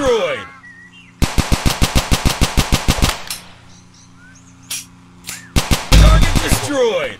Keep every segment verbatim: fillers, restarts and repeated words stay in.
destroyed! Target destroyed!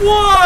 What?